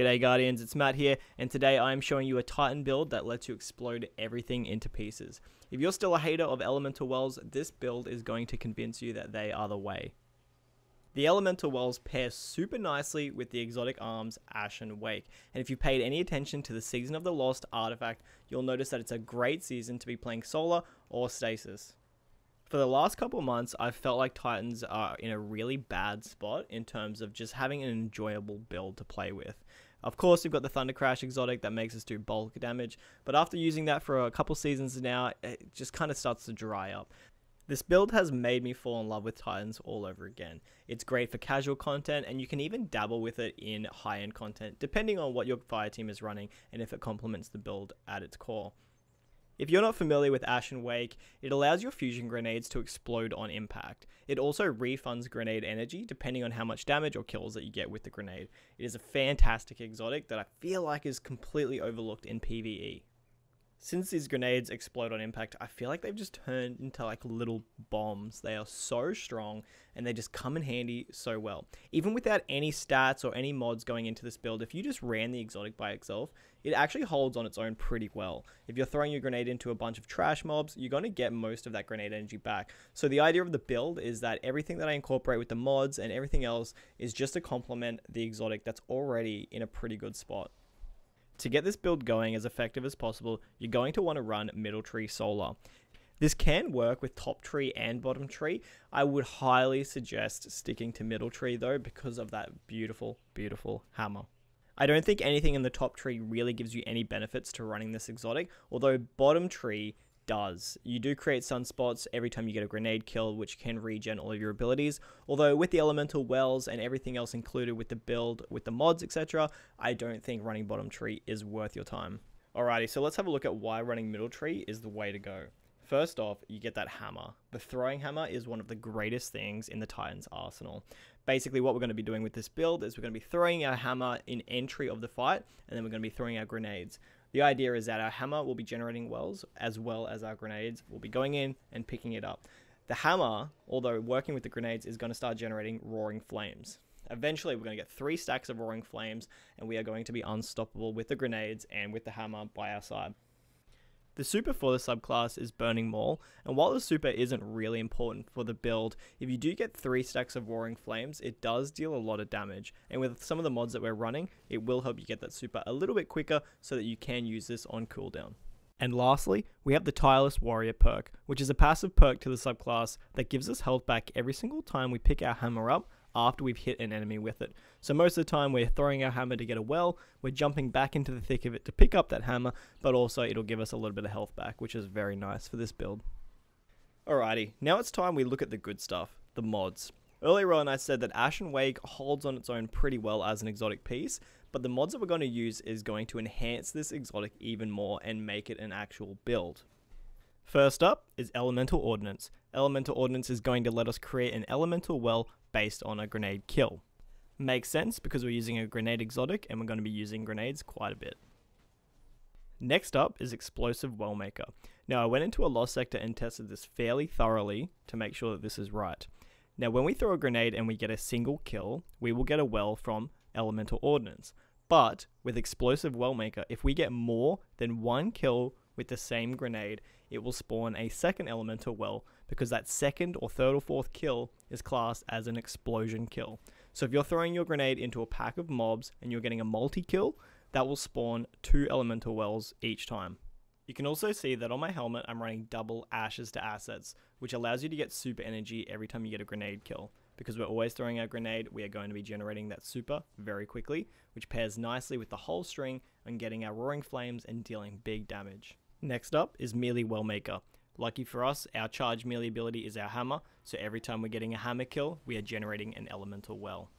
G'day Guardians, it's Matt here, and today I am showing you a Titan build that lets you explode everything into pieces. If you're still a hater of Elemental Wells, this build is going to convince you that they are the way. The Elemental Wells pair super nicely with the exotic arms Ashen Wake, and if you paid any attention to the Season of the Lost artifact, you'll notice that it's a great season to be playing Solar or Stasis. For the last couple months, I've felt like Titans are in a really bad spot in terms of just having an enjoyable build to play with. Of course, we've got the Thundercrash exotic that makes us do bulk damage, but after using that for a couple seasons now, it just kind of starts to dry up. This build has made me fall in love with Titans all over again. It's great for casual content, and you can even dabble with it in high-end content, depending on what your fire team is running and if it complements the build at its core. If you're not familiar with Ashen Wake, it allows your fusion grenades to explode on impact. It also refunds grenade energy depending on how much damage or kills that you get with the grenade. It is a fantastic exotic that I feel like is completely overlooked in PvE. Since these grenades explode on impact, I feel like they've just turned into like little bombs. They are so strong and they just come in handy so well. Even without any stats or any mods going into this build, if you just ran the exotic by itself, it actually holds on its own pretty well. If you're throwing your grenade into a bunch of trash mobs, you're going to get most of that grenade energy back. So the idea of the build is that everything that I incorporate with the mods and everything else is just to complement the exotic that's already in a pretty good spot. To get this build going as effective as possible, you're going to want to run middle tree solar. This can work with top tree and bottom tree. I would highly suggest sticking to middle tree though because of that beautiful, beautiful hammer. I don't think anything in the top tree really gives you any benefits to running this exotic, although bottom tree does. You do create sunspots every time you get a grenade kill, which can regen all of your abilities, although with the Elemental Wells and everything else included with the build, with the mods, etc., I don't think running bottom tree is worth your time. Alrighty, so let's have a look at why running middle tree is the way to go. First off, you get that hammer. The throwing hammer is one of the greatest things in the Titan's arsenal. Basically, what we're going to be doing with this build is we're going to be throwing our hammer in entry of the fight, and then we're going to be throwing our grenades. The idea is that our hammer will be generating wells, as well as our grenades will be going in and picking it up. The hammer, although working with the grenades, is going to start generating Roaring Flames. Eventually, we're going to get 3 stacks of Roaring Flames, and we are going to be unstoppable with the grenades and with the hammer by our side. The super for the subclass is Burning Maul, and while the super isn't really important for the build, if you do get 3 stacks of Roaring Flames, it does deal a lot of damage, and with some of the mods that we're running, it will help you get that super a little bit quicker so that you can use this on cooldown. And lastly, we have the Tireless Warrior perk, which is a passive perk to the subclass that gives us health back every single time we pick our hammer up after we've hit an enemy with it. So most of the time we're throwing our hammer to get a well, we're jumping back into the thick of it to pick up that hammer, but also it'll give us a little bit of health back, which is very nice for this build. Alrighty, now it's time we look at the good stuff, the mods. Earlier on I said that Ashen Wake holds on its own pretty well as an exotic piece, but the mods that we're going to use is going to enhance this exotic even more and make it an actual build. First up is Elemental Ordnance. Elemental Ordnance is going to let us create an Elemental Well based on a grenade kill. Makes sense because we're using a grenade exotic and we're going to be using grenades quite a bit. Next up is Explosive Wellmaker. Now I went into a Lost Sector and tested this fairly thoroughly to make sure that this is right. Now when we throw a grenade and we get a single kill, we will get a well from Elemental Ordnance. But with Explosive Wellmaker, if we get more than 1 kill with the same grenade, it will spawn a second Elemental Well because that second or third or fourth kill is classed as an explosion kill. So if you're throwing your grenade into a pack of mobs and you're getting a multi-kill, that will spawn 2 Elemental Wells each time. You can also see that on my helmet I'm running double Ashes to Assets, which allows you to get super energy every time you get a grenade kill. Because we're always throwing our grenade, we are going to be generating that super very quickly, which pairs nicely with the whole string and getting our Roaring Flames and dealing big damage. Next up is Melee Wellmaker. Lucky for us, our charge melee ability is our hammer, so every time we're getting a hammer kill, we are generating an Elemental Well.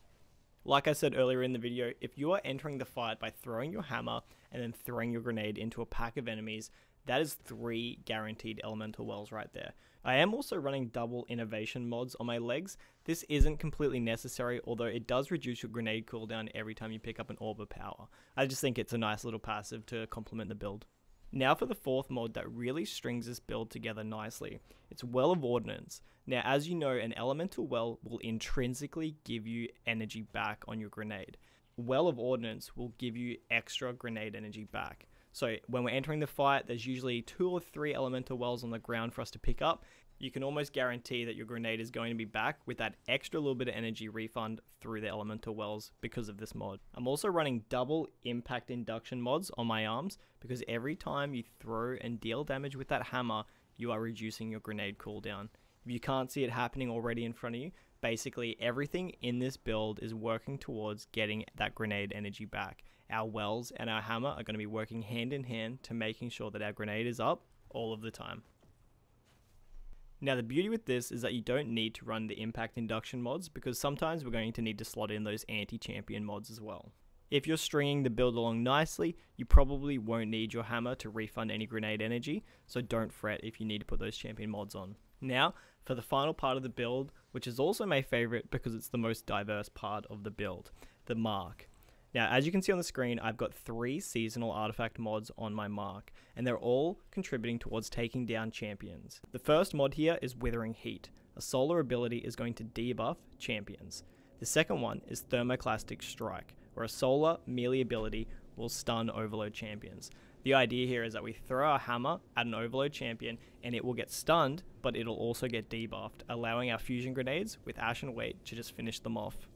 Like I said earlier in the video, if you are entering the fight by throwing your hammer and then throwing your grenade into a pack of enemies, that is 3 guaranteed Elemental Wells right there. I am also running double innovation mods on my legs. This isn't completely necessary, although it does reduce your grenade cooldown every time you pick up an orb of power. I just think it's a nice little passive to complement the build. Now for the fourth mod that really strings this build together nicely. It's Well of Ordnance. Now as you know, an Elemental Well will intrinsically give you energy back on your grenade. Well of Ordnance will give you extra grenade energy back. So when we're entering the fight, there's usually 2 or 3 elemental wells on the ground for us to pick up. You can almost guarantee that your grenade is going to be back with that extra little bit of energy refund through the elemental wells because of this mod. I'm also running double impact induction mods on my arms because every time you throw and deal damage with that hammer, you are reducing your grenade cooldown. If you can't see it happening already in front of you, basically everything in this build is working towards getting that grenade energy back. Our wells and our hammer are going to be working hand in hand to making sure that our grenade is up all of the time. Now the beauty with this is that you don't need to run the impact induction mods because sometimes we're going to need to slot in those anti-champion mods as well. If you're stringing the build along nicely, you probably won't need your hammer to refund any grenade energy, so don't fret if you need to put those champion mods on. Now for the final part of the build, which is also my favorite because it's the most diverse part of the build, the mark. Now, as you can see on the screen, I've got 3 seasonal artifact mods on my mark, and they're all contributing towards taking down champions. The first mod here is Withering Heat. A solar ability is going to debuff champions. The second one is Thermoclastic Strike, where a solar melee ability will stun overload champions. The idea here is that we throw our hammer at an overload champion and it will get stunned, but it'll also get debuffed, allowing our fusion grenades with Ashen Wake to just finish them off.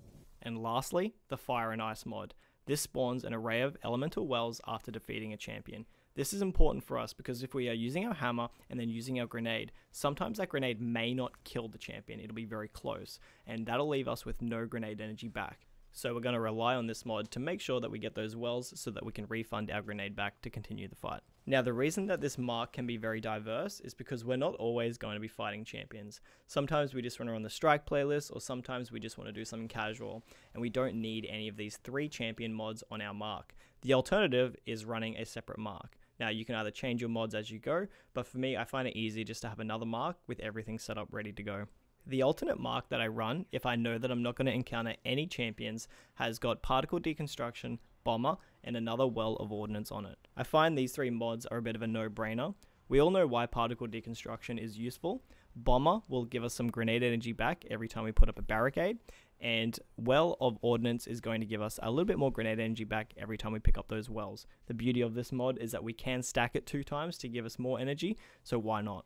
And lastly, the Fire and Ice mod. This spawns an array of elemental wells after defeating a champion. This is important for us because if we are using our hammer and then using our grenade, sometimes that grenade may not kill the champion, it'll be very close, and that'll leave us with no grenade energy back. So we're going to rely on this mod to make sure that we get those wells so that we can refund our grenade back to continue the fight. Now the reason that this mark can be very diverse is because we're not always going to be fighting champions. Sometimes we just want to run the strike playlist, or sometimes we just want to do something casual, and we don't need any of these 3 champion mods on our mark. The alternative is running a separate mark. Now you can either change your mods as you go, but for me I find it easy just to have another mark with everything set up ready to go. The alternate mark that I run, if I know that I'm not going to encounter any champions, has got Particle Deconstruction, Bomber, and another Well of Ordnance on it. I find these 3 mods are a bit of a no-brainer. We all know why Particle Deconstruction is useful. Bomber will give us some grenade energy back every time we put up a barricade, and Well of Ordnance is going to give us a little bit more grenade energy back every time we pick up those wells. The beauty of this mod is that we can stack it 2 times to give us more energy, so why not?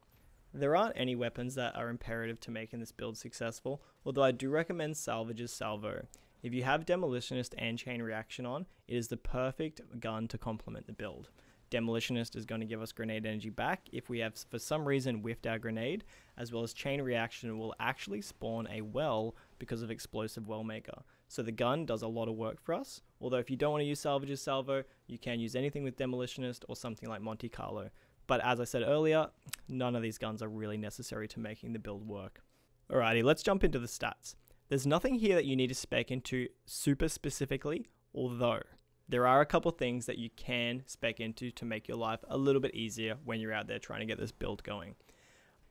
There aren't any weapons that are imperative to making this build successful, although I do recommend Salvage's Salvo. If you have Demolitionist and Chain Reaction on, it is the perfect gun to complement the build. Demolitionist is going to give us grenade energy back if we have for some reason whiffed our grenade, as well as Chain Reaction will actually spawn a well because of Explosive Wellmaker. So the gun does a lot of work for us, although if you don't want to use Salvage's Salvo, you can use anything with Demolitionist or something like Monte Carlo. But as I said earlier, none of these guns are really necessary to making the build work. Alrighty, let's jump into the stats. There's nothing here that you need to spec into super specifically, although there are a couple things that you can spec into to make your life a little bit easier when you're out there trying to get this build going.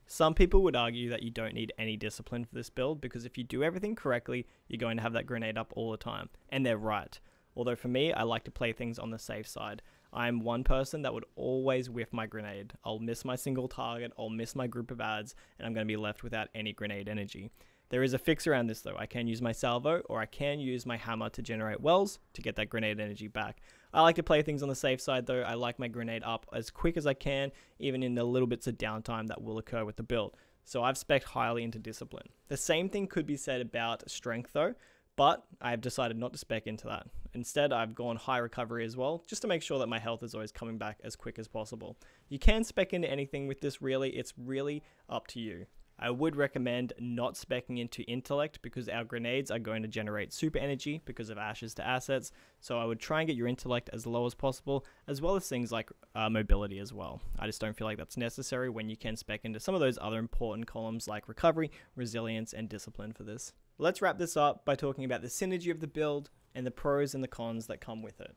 Some people would argue that you don't need any discipline for this build because if you do everything correctly, you're going to have that grenade up all the time, and they're right. Although for me, I like to play things on the safe side. I'm one person that would always whiff my grenade. I'll miss my single target, I'll miss my group of ads, and I'm going to be left without any grenade energy. There is a fix around this though. I can use my salvo, or I can use my hammer to generate wells to get that grenade energy back. I like to play things on the safe side though. I like my grenade up as quick as I can, even in the little bits of downtime that will occur with the build. So I've spec'd highly into discipline. The same thing could be said about strength though, but I've decided not to spec into that. Instead, I've gone high recovery as well, just to make sure that my health is always coming back as quick as possible. You can spec into anything with this really, it's really up to you. I would recommend not speccing into intellect because our grenades are going to generate super energy because of ashes to assets, so I would try and get your intellect as low as possible, as well as things like mobility as well. I just don't feel like that's necessary when you can spec into some of those other important columns like recovery, resilience, and discipline for this. Let's wrap this up by talking about the synergy of the build and the pros and the cons that come with it.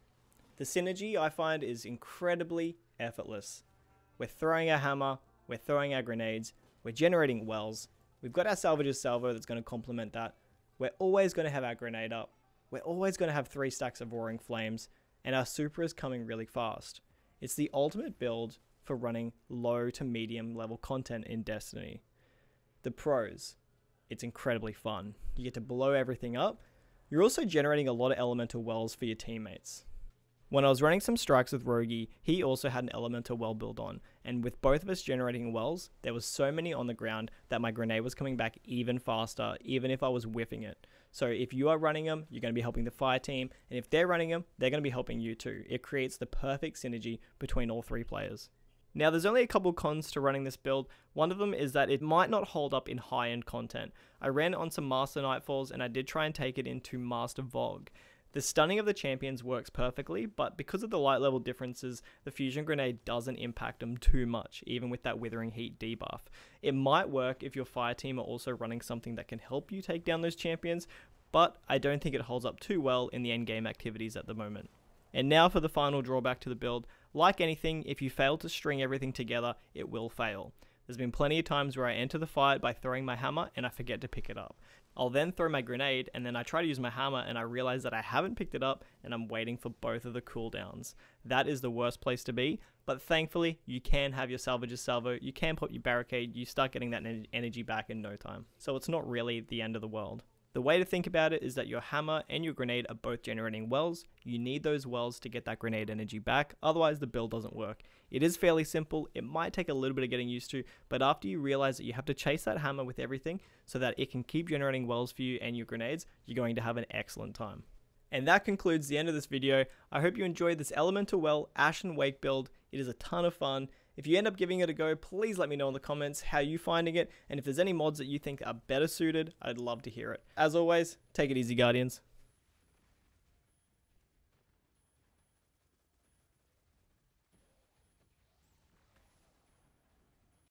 The synergy I find is incredibly effortless. We're throwing our hammer, we're throwing our grenades, we're generating wells, we've got our Salvage's Salvo that's going to complement that, we're always going to have our grenade up, we're always going to have 3 stacks of Roaring Flames, and our super is coming really fast. It's the ultimate build for running low to medium level content in Destiny. The pros. It's incredibly fun. You get to blow everything up. you're also generating a lot of Elemental Wells for your teammates. When I was running some strikes with Rogi, he also had an Elemental Well build on, and with both of us generating Wells, there was so many on the ground that my grenade was coming back even faster, even if I was whiffing it. So if you are running them, you're going to be helping the fire team, and if they're running them, they're going to be helping you too. It creates the perfect synergy between all three players. Now there's only a couple cons to running this build. One of them is that it might not hold up in high-end content. I ran on some Master Nightfalls and I did try and take it into Master Vogue. The stunning of the champions works perfectly, but because of the light level differences, the fusion grenade doesn't impact them too much, even with that Withering Heat debuff. It might work if your fire team are also running something that can help you take down those champions, but I don't think it holds up too well in the endgame activities at the moment. And now for the final drawback to the build. Like anything, if you fail to string everything together, it will fail. There's been plenty of times where I enter the fight by throwing my hammer and I forget to pick it up. I'll then throw my grenade and then I try to use my hammer and I realize that I haven't picked it up and I'm waiting for both of the cooldowns. That is the worst place to be, but thankfully you can have your Salvage's Salvo, you can pop your barricade, you start getting that energy back in no time. So it's not really the end of the world. The way to think about it is that your hammer and your grenade are both generating wells. You need those wells to get that grenade energy back, otherwise the build doesn't work. It is fairly simple, it might take a little bit of getting used to, but after you realize that you have to chase that hammer with everything so that it can keep generating wells for you and your grenades, you're going to have an excellent time. And that concludes the end of this video. I hope you enjoyed this Elemental Well Ashen Wake build. It is a ton of fun. If you end up giving it a go, please let me know in the comments how you're finding it, and if there's any mods that you think are better suited, I'd love to hear it. As always, take it easy, Guardians.